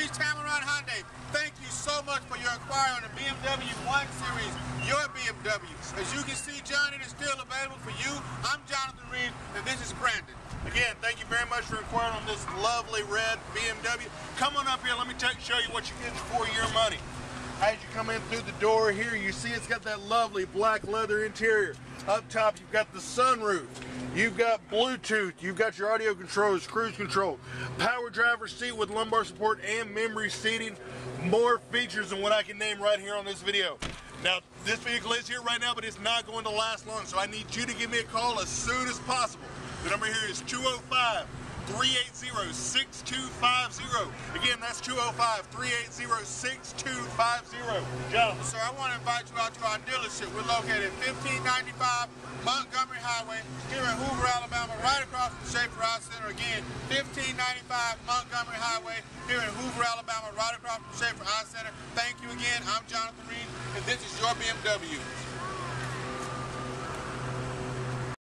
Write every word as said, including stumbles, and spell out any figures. Reed, Tamron Hyundai, thank you so much for your inquiry on the B M W one series, your B M W. As you can see, John, it is still available for you. I'm Jonathan Reed, and this is Brandon. Again, thank you very much for inquiring on this lovely red B M W. Come on up here. Let me show you what you get for your money. As you come in through the door here, you see it's got that lovely black leather interior. Up top, you've got the sunroof. You've got Bluetooth, you've got your audio controls, cruise control, power driver's seat with lumbar support and memory seating. More features than what I can name right here on this video. Now, this vehicle is here right now, but it's not going to last long, so I need you to give me a call as soon as possible. The number here is two oh five, three eight zero, six two five zero. Again, that's two oh five, three eight zero, six two five zero. Jonathan. Sir, I want to invite you out to our dealership. We're located at fifteen ninety-five Montgomery Highway here in Hoover, Alabama, right across from Schaefer Eye Center. Again, fifteen ninety-five Montgomery Highway here in Hoover, Alabama, right across from Schaefer Eye Center. Thank you again. I'm Jonathan Reed, and this is your B M W.